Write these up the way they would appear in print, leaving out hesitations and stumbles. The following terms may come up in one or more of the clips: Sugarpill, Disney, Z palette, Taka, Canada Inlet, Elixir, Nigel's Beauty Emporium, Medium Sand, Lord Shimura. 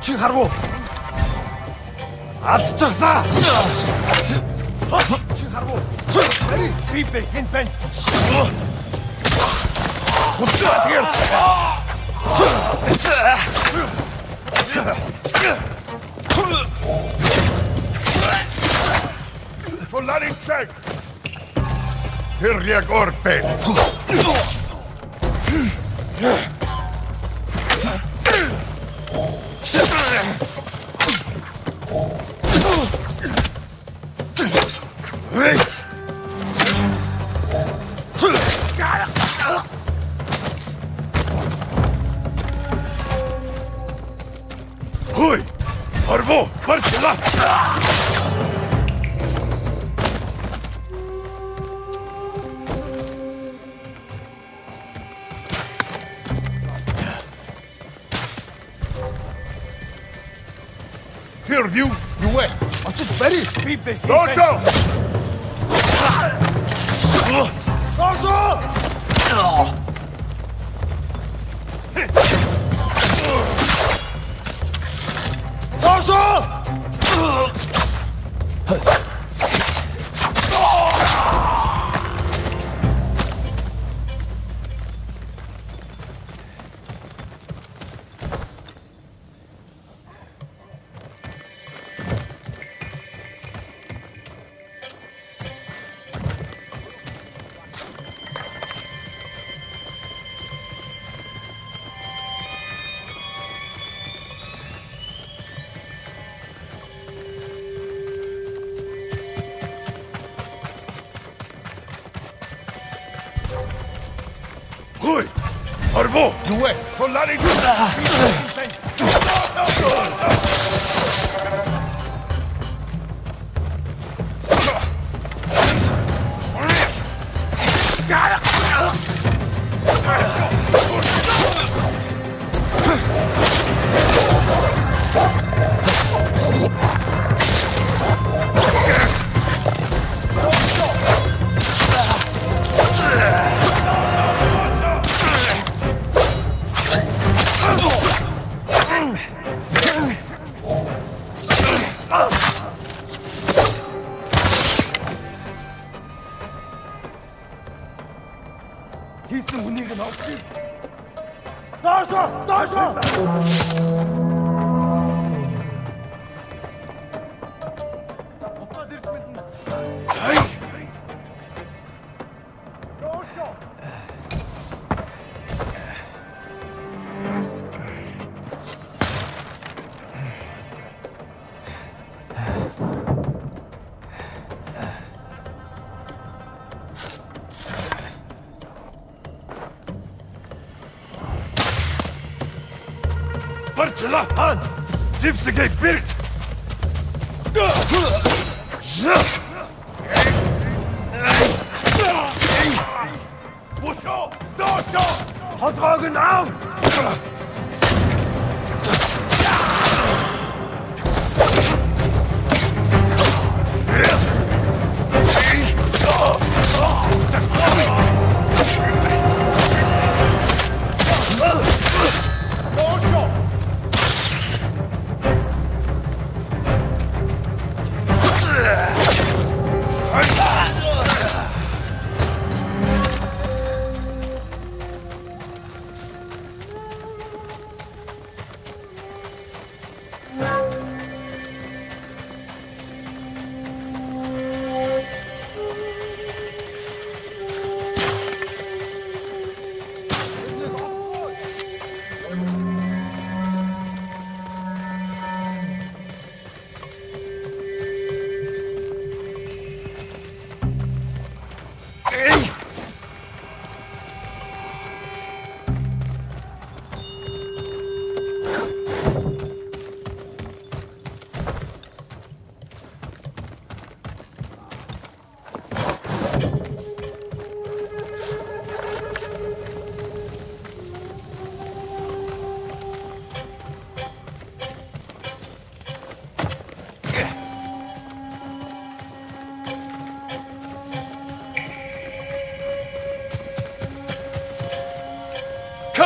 Чи харгу алдчихлаа. Чи харгу. Ари бибер хинтэн. Фолларинцэг. Хэр яг орпэ. Zipse gate birgt.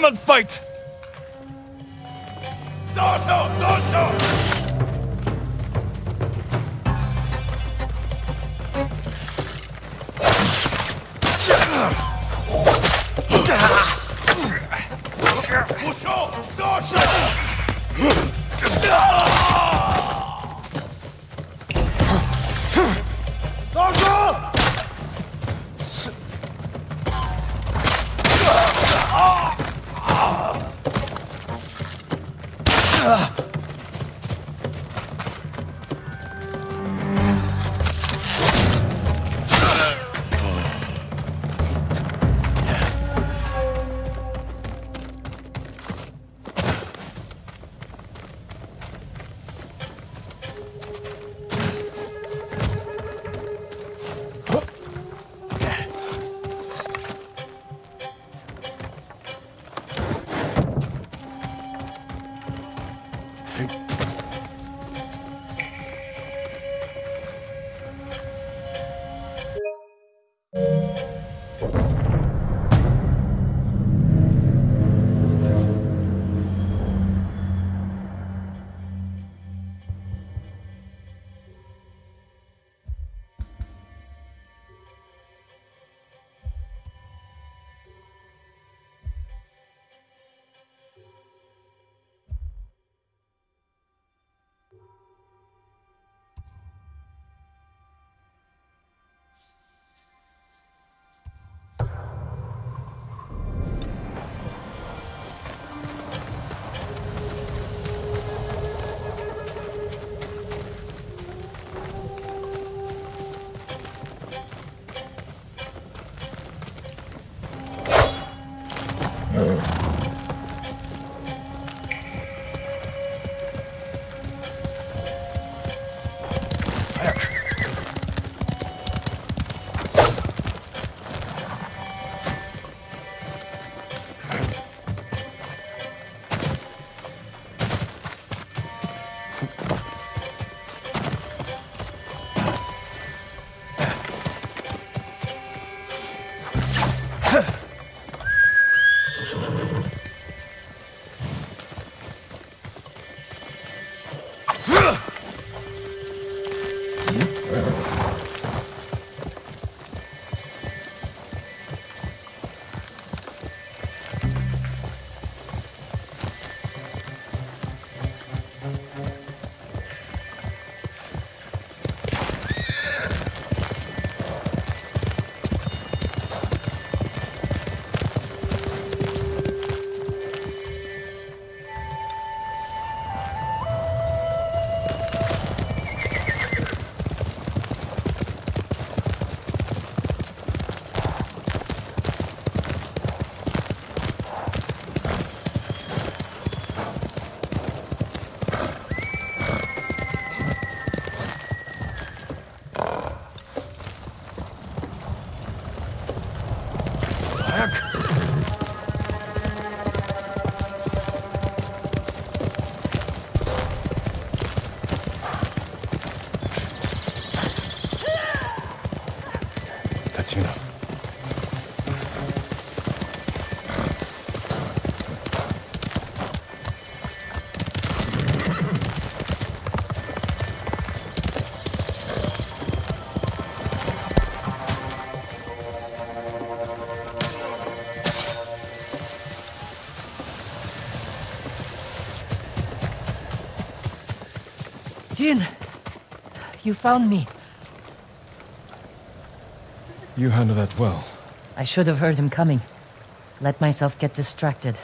Come and fight! Don't shoot! Don't shoot! Jin, you found me. You handled that well. I should have heard him coming. Let myself get distracted.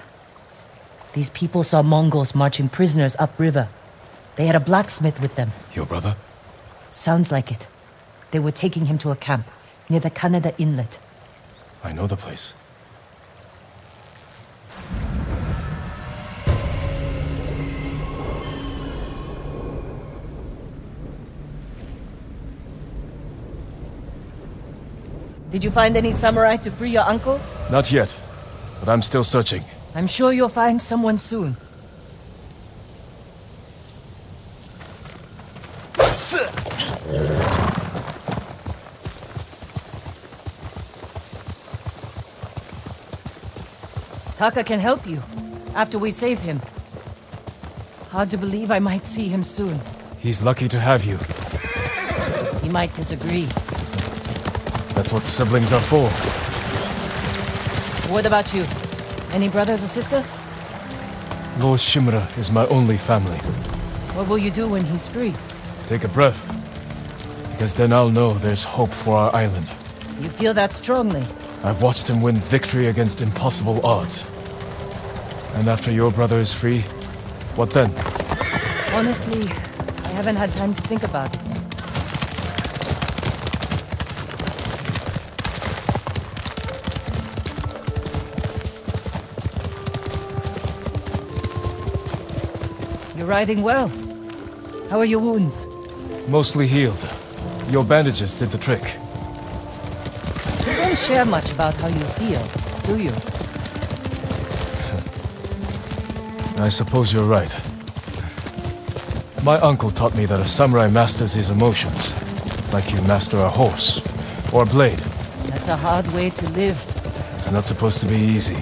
These people saw Mongols marching prisoners upriver. They had a blacksmith with them. Your brother? Sounds like it. They were taking him to a camp near the Canada Inlet. I know the place. Did you find any samurai to free your uncle? Not yet, but I'm still searching. I'm sure you'll find someone soon. Taka can help you, after we save him. Hard to believe I might see him soon. He's lucky to have you. He might disagree. That's what siblings are for. What about you? Any brothers or sisters? Lord Shimura is my only family. What will you do when he's free? Take a breath, because then I'll know there's hope for our island. You feel that strongly? I've watched him win victory against impossible odds. And after your brother is free, what then? Honestly, I haven't had time to think about it. You're riding well. How are your wounds? Mostly healed. Your bandages did the trick. You don't share much about how you feel, do you? I suppose you're right. My uncle taught me that a samurai masters his emotions, like you master a horse or a blade. That's a hard way to live. It's not supposed to be easy.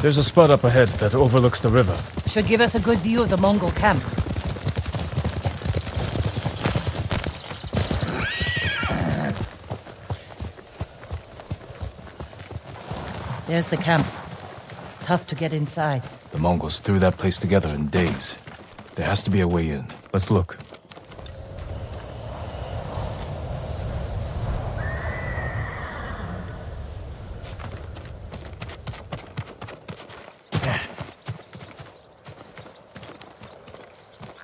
There's a spot up ahead that overlooks the river. Should give us a good view of the Mongol camp. There's the camp. Tough to get inside. The Mongols threw that place together in days. There has to be a way in. Let's look.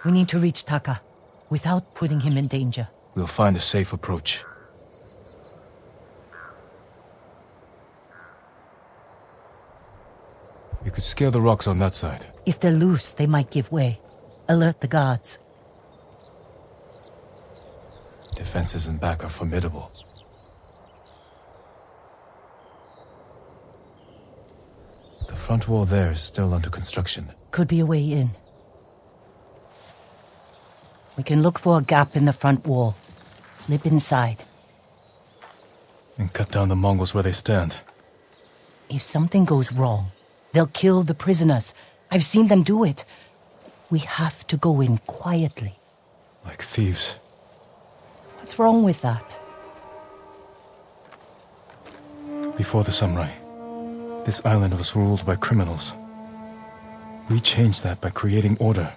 We need to reach Taka, without putting him in danger. We'll find a safe approach. You could scale the rocks on that side. If they're loose, they might give way. Alert the guards. Defenses in back are formidable. The front wall there is still under construction. Could be a way in. We can look for a gap in the front wall, slip inside. And cut down the Mongols where they stand. If something goes wrong, they'll kill the prisoners. I've seen them do it. We have to go in quietly. Like thieves. What's wrong with that? Before the samurai, this island was ruled by criminals. We changed that by creating order.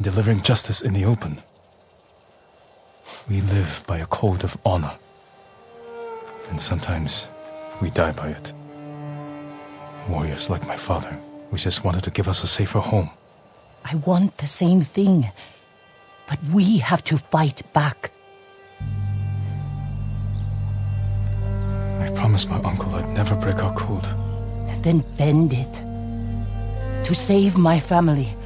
Delivering justice in the open. We live by a code of honor. And sometimes we die by it. Warriors like my father, who just wanted to give us a safer home. I want the same thing. But we have to fight back. I promised my uncle I'd never break our code. Then bend it. To save my family.